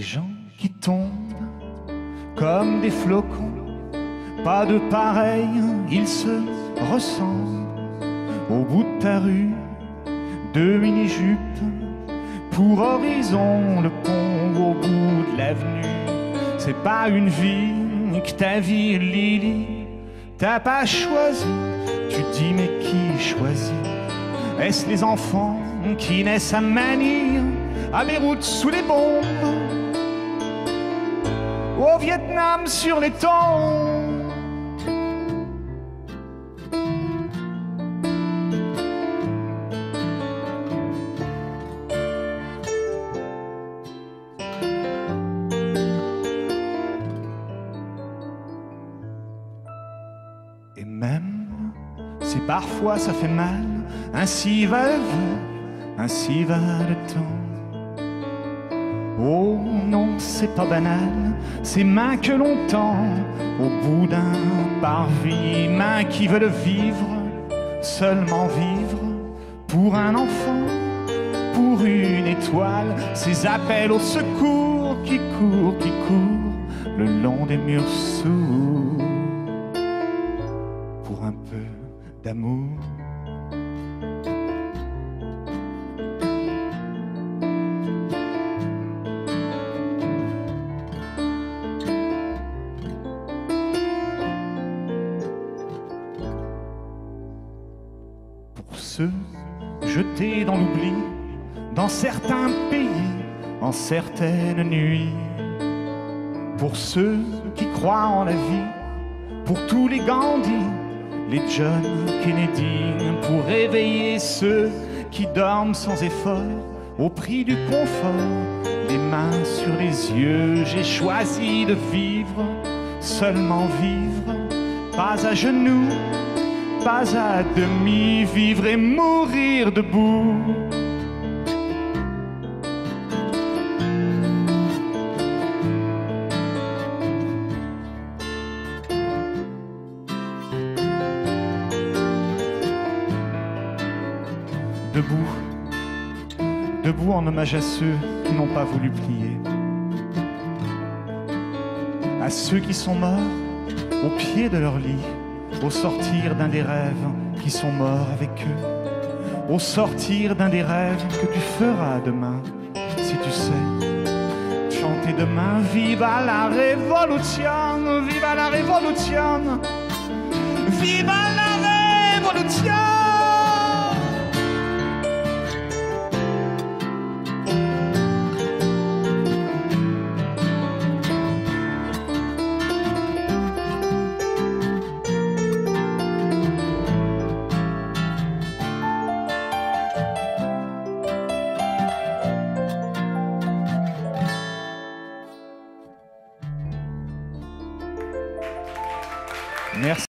des gens qui tombent comme des flocons, pas de pareil, ils se ressemblent. Au bout de ta rue, deux mini-jupes pour horizon, le pont au bout de l'avenue. C'est pas une vie que ta vie, Lily, t'as pas choisi. Tu dis mais qui choisit? Est-ce les enfants qui naissent à Manille, à Beyrouth sous les bombes, au Vietnam sur les tombes? Et même si parfois ça fait mal, ainsi va la vie, ainsi va le temps. Oh non, c'est pas banal, ces mains que l'on tend au bout d'un parvis, mains qui veulent vivre, seulement vivre, pour un enfant, pour une étoile. Ces appels au secours qui courent le long des murs sourds, pour un peu d'amour. Ceux jetés dans l'oubli, dans certains pays, en certaines nuits. Pour ceux qui croient en la vie, pour tous les Gandhi, les John Kennedy. Pour réveiller ceux qui dorment sans effort, au prix du confort, les mains sur les yeux. J'ai choisi de vivre, seulement vivre, pas à genoux, pas à demi, vivre et mourir debout. Debout, debout en hommage à ceux qui n'ont pas voulu plier, à ceux qui sont morts au pied de leur lit, au sortir d'un des rêves qui sont morts avec eux, au sortir d'un des rêves que tu feras demain, si tu sais chanter demain. Viva la révolution, viva la révolution, viva la révolution. Merci.